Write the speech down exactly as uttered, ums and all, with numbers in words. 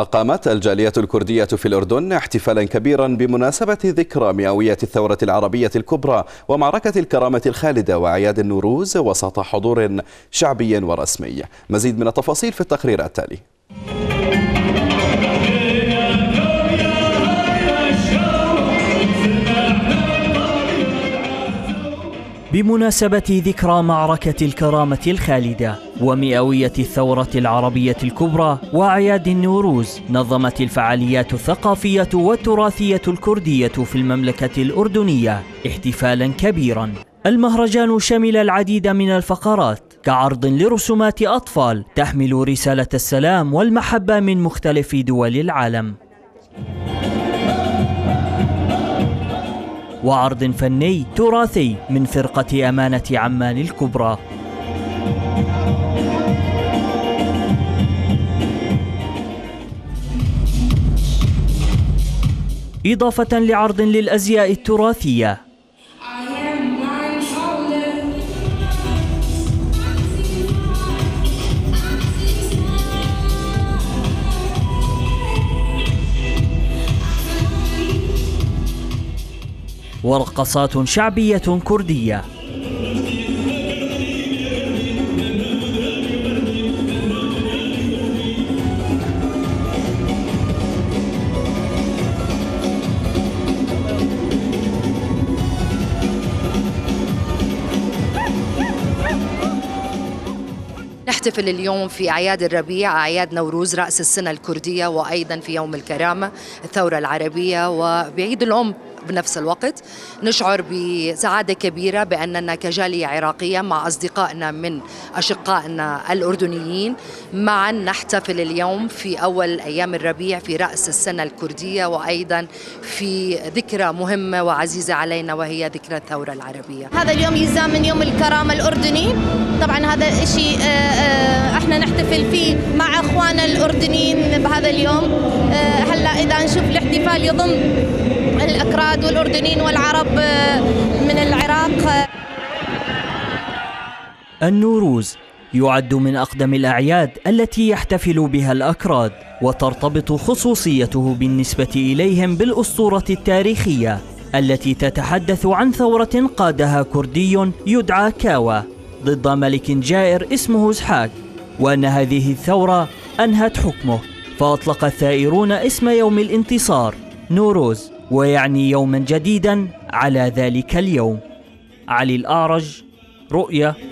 أقامت الجالية الكردية في الأردن احتفالا كبيرا بمناسبة ذكرى مئوية الثورة العربية الكبرى ومعركة الكرامة الخالدة وأعياد النوروز وسط حضور شعبي ورسمي. مزيد من التفاصيل في التقرير التالي. بمناسبة ذكرى معركة الكرامة الخالدة ومئوية الثورة العربية الكبرى وأعياد النوروز، نظمت الفعاليات الثقافية والتراثية الكردية في المملكة الأردنية احتفالا كبيرا. المهرجان شمل العديد من الفقرات كعرض لرسومات أطفال تحمل رسالة السلام والمحبة من مختلف دول العالم، وعرض فني تراثي من فرقة أمانة عمان الكبرى، إضافة لعرض للأزياء التراثية ورقصات شعبية كردية. نحتفل اليوم في أعياد الربيع، أعياد نوروز رأس السنة الكردية، وأيضا في يوم الكرامة، الثورة العربية، وبعيد الأم. بنفس الوقت نشعر بسعادة كبيرة بأننا كجالية عراقية مع أصدقائنا من أشقائنا الأردنيين معا نحتفل اليوم في أول أيام الربيع في رأس السنة الكردية، وأيضا في ذكرى مهمة وعزيزة علينا وهي ذكرى الثورة العربية. هذا اليوم يزداد من يوم الكرامة الأردني، طبعا هذا شيء احنا نحتفل فيه مع أخواننا الأردنيين بهذا اليوم. هلا إذا نشوف الاحتفال يضم الأكراد والأردنيين والعرب من العراق. النوروز يعد من أقدم الأعياد التي يحتفل بها الأكراد، وترتبط خصوصيته بالنسبة إليهم بالأسطورة التاريخية التي تتحدث عن ثورة قادها كردي يدعى كاوا ضد ملك جائر اسمه زحاك، وأن هذه الثورة أنهت حكمه، فأطلق الثائرون اسم يوم الانتصار نوروز، ويعني يوما جديدا على ذلك اليوم. علي الأعرج، رؤية.